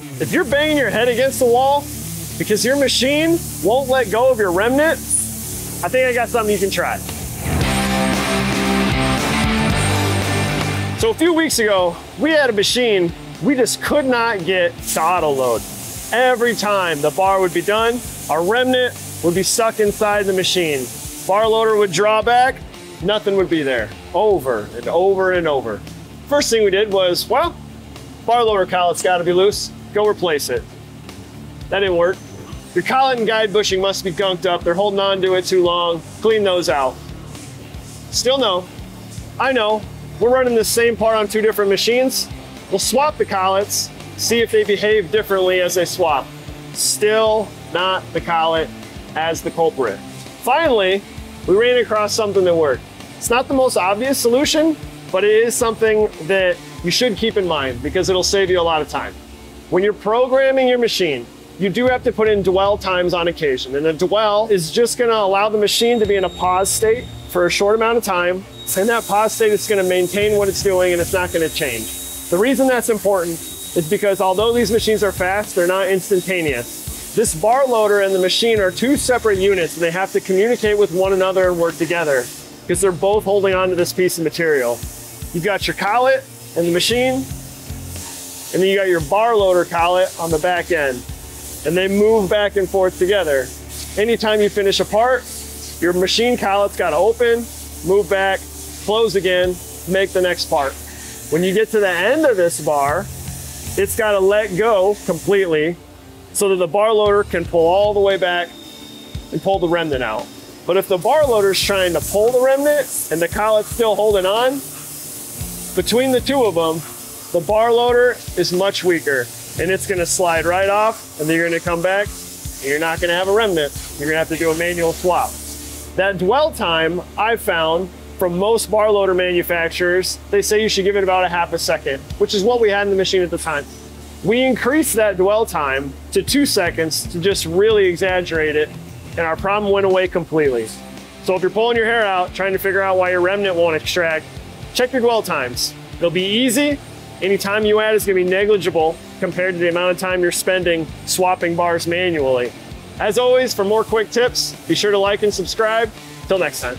If you're banging your head against the wall because your machine won't let go of your remnant, I think I got something you can try. So a few weeks ago, we had a machine we just could not get to auto load. Every time the bar would be done, our remnant would be stuck inside the machine. Bar loader would draw back, nothing would be there, over and over and over. First thing we did was, well, bar loader collet's gotta be loose, go replace it. That didn't work. Your collet and guide bushing must be gunked up, they're holding on to it too long, clean those out. Still no. I know, we're running the same part on two different machines. We'll swap the collets, see if they behave differently as they swap. Still not the collet as the culprit. Finally, we ran across something that worked. It's not the most obvious solution, but it is something that you should keep in mind because it'll save you a lot of time. When you're programming your machine, you do have to put in dwell times on occasion. And a dwell is just gonna allow the machine to be in a pause state for a short amount of time. And that pause state is gonna maintain what it's doing and it's not gonna change. The reason that's important is because although these machines are fast, they're not instantaneous. This bar loader and the machine are two separate units and they have to communicate with one another and work together because they're both holding onto this piece of material. You've got your collet and the machine, and then you got your bar loader collet on the back end, and they move back and forth together. Anytime you finish a part, your machine collet's gotta open, move back, close again, make the next part. When you get to the end of this bar, it's gotta let go completely so that the bar loader can pull all the way back and pull the remnant out. But if the bar loader's trying to pull the remnant and the collet's still holding on, between the two of them, the bar loader is much weaker and it's gonna slide right off and then you're gonna come back and you're not gonna have a remnant. You're gonna have to do a manual swap. That dwell time I found from most bar loader manufacturers, they say you should give it about a half a second, which is what we had in the machine at the time. We increased that dwell time to 2 seconds to just really exaggerate it, and our problem went away completely. So if you're pulling your hair out, trying to figure out why your remnant won't extract, check your dwell times. It'll be easy. Any time you add is gonna be negligible compared to the amount of time you're spending swapping bars manually. As always, for more quick tips, be sure to like and subscribe. Till next time.